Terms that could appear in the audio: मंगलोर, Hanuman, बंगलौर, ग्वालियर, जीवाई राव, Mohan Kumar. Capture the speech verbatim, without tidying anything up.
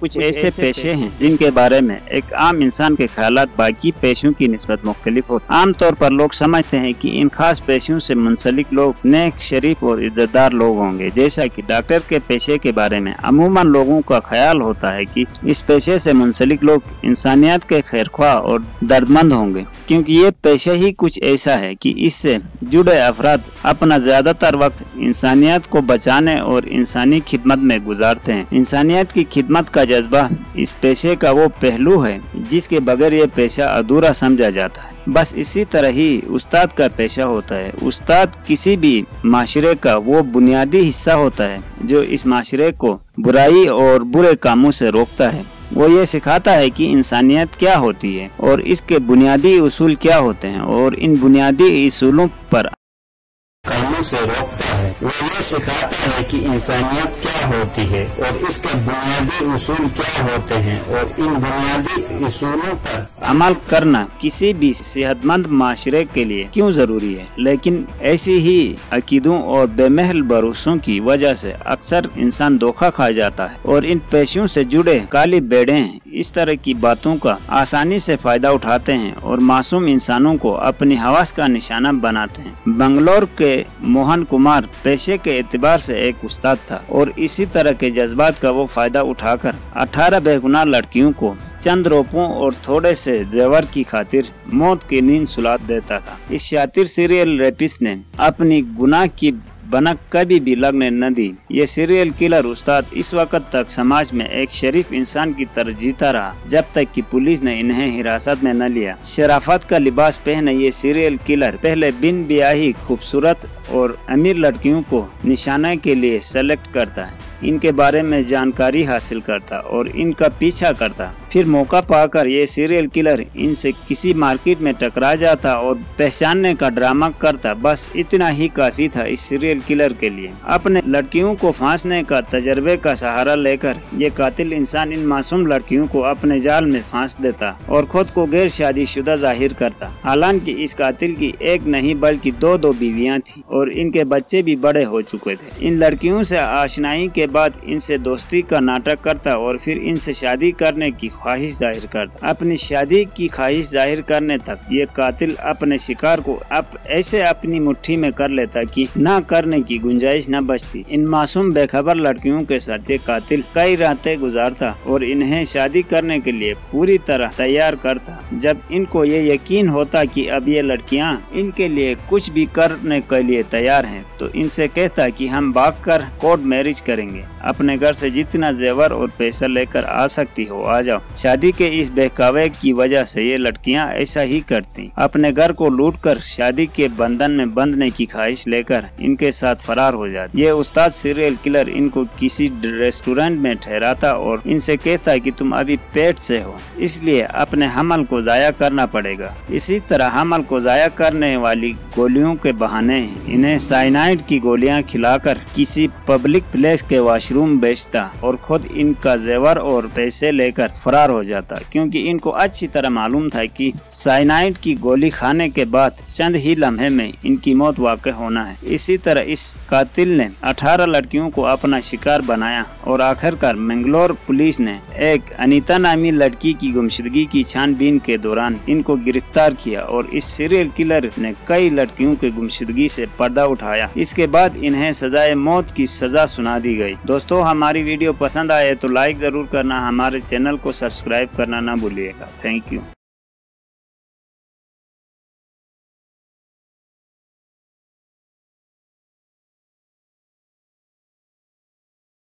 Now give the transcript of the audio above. कुछ ऐसे पेशे हैं जिनके बारे में एक आम इंसान के ख्यालात बाकी पेशों की निस्बत मुख्तलिफ होते हैं। आमतौर पर लोग समझते हैं कि इन खास पेशों से मुंसलिक लोग नेक, शरीफ और इज्जतदार लोग होंगे। जैसा कि डॉक्टर के पेशे के बारे में अमूमन लोगों का ख्याल होता है कि इस पेशे से मुंसलिक लोग इंसानियत के खैरख्वाह और दर्दमंद होंगे, क्योंकि ये पेशा ही कुछ ऐसा है कि इससे जुड़े अफराद अपना ज्यादातर वक्त इंसानियत को बचाने और इंसानी खिदमत में गुजारते हैं। इंसानियत की खिदमत का जज्बा इस पेशे का वो पहलू है जिसके बगैर ये पेशा अधूरा समझा जाता है। बस इसी तरह ही उस्ताद का पेशा होता है। उस्ताद किसी भी माशरे का वो बुनियादी हिस्सा होता है जो इस माशरे को बुराई और बुरे कामों से रोकता है। वो ये सिखाता है कि इंसानियत क्या होती है और इसके बुनियादी उसूल क्या होते हैं, और इन बुनियादी उसूलों पर कामों से रोकता है। वो ये सिखाता है कि इंसानियत क्या होती है और इसके बुनियादी उसूल क्या होते हैं, और इन बुनियादी उसूलों पर अमल करना किसी भी सेहतमंद माशरे के लिए क्यों जरूरी है। लेकिन ऐसी ही अकीदों और बेमहल भरोसों की वजह से अक्सर इंसान धोखा खा जाता है और इन पेशों से जुड़े काली बेड़े इस तरह की बातों का आसानी से फायदा उठाते हैं और मासूम इंसानों को अपनी हवास का निशाना बनाते हैं। बंगलौर के मोहन कुमार पेशे के एतबार से एक उस्ताद था और इसी तरह के जज्बात का वो फायदा उठाकर अठारह बेगुनाह लड़कियों को चंद रोपों और थोड़े से जेवर की खातिर मौत की नींद सुला देता था। इस शातिर सीरियल रेपिस्ट ने अपनी गुनाह की बनक कभी भी लगने न दी। ये सीरियल किलर उस्ताद इस वक्त तक समाज में एक शरीफ इंसान की तरह जीता रहा जब तक कि पुलिस ने इन्हें हिरासत में न लिया। शराफत का लिबास पहने ये सीरियल किलर पहले बिन ब्याही खूबसूरत और अमीर लड़कियों को निशाने के लिए सेलेक्ट करता है, इनके बारे में जानकारी हासिल करता और इनका पीछा करता। फिर मौका पाकर ये सीरियल किलर इनसे किसी मार्केट में टकरा जाता और पहचानने का ड्रामा करता। बस इतना ही काफी था इस सीरियल किलर के लिए। अपने लड़कियों को फांसने का तजर्बे का सहारा लेकर ये कातिल इंसान इन मासूम लड़कियों को अपने जाल में फांस देता और खुद को गैर शादीशुदा जाहिर करता। हालांकि इस कातिल की एक नहीं बल्कि दो दो बीवियाँ थी और इनके बच्चे भी बड़े हो चुके थे। इन लड़कियों से आशनाई के बाद इनसे दोस्ती का नाटक करता और फिर इनसे शादी करने की ख्वाहिश जाहिर करता। अपनी शादी की ख्वाहिश जाहिर करने तक ये कातिल अपने शिकार को अब ऐसे अपनी मुट्ठी में कर लेता कि ना करने की गुंजाइश न बचती। इन मासूम बेखबर लड़कियों के साथ ये कातिल कई रातें गुजारता और इन्हें शादी करने के लिए पूरी तरह तैयार करता। जब इनको ये यकीन होता कि अब ये लड़कियाँ इनके लिए कुछ भी करने के लिए तैयार हैं, तो इनसे कहता कि हम भाग कर कोर्ट मैरिज करेंगे, अपने घर से जितना जेवर और पैसा लेकर आ सकती हो आ जाओ। शादी के इस बहकावे की वजह से ये लड़कियां ऐसा ही करती, अपने घर को लूटकर शादी के बंधन में बंधने की ख्वाहिश लेकर इनके साथ फरार हो जाती। ये उस्ताद सीरियल किलर इनको किसी रेस्टोरेंट में ठहराता और इनसे कहता कि तुम अभी पेट से हो, इसलिए अपने हमल को जाया करना पड़ेगा। इसी तरह हमल को जाया करने वाली गोलियों के बहाने इन्हें साइनाइड की गोलियाँ खिलाकर किसी पब्लिक प्लेस के वाशरूम बेचता और खुद इनका जेवर और पैसे लेकर फरार हो जाता, क्योंकि इनको अच्छी तरह मालूम था कि साइनाइड की गोली खाने के बाद चंद ही लम्हे में इनकी मौत वाक़ई होना है। इसी तरह इस कातिल ने अठारह लड़कियों को अपना शिकार बनाया और आखिरकार मंगलोर पुलिस ने एक अनीता नामी लड़की की गुमशुदगी की छानबीन के दौरान इनको गिरफ्तार किया और इस सीरियल किलर ने कई लड़कियों की गुमशुदगी से पर्दा उठाया। इसके बाद इन्हें सजाए मौत की सजा सुना दी गई। दोस्तों, हमारी वीडियो पसंद आए तो लाइक ज़रूर करना, हमारे चैनल को सब्सक्राइब करना ना भूलिएगा। Thank you.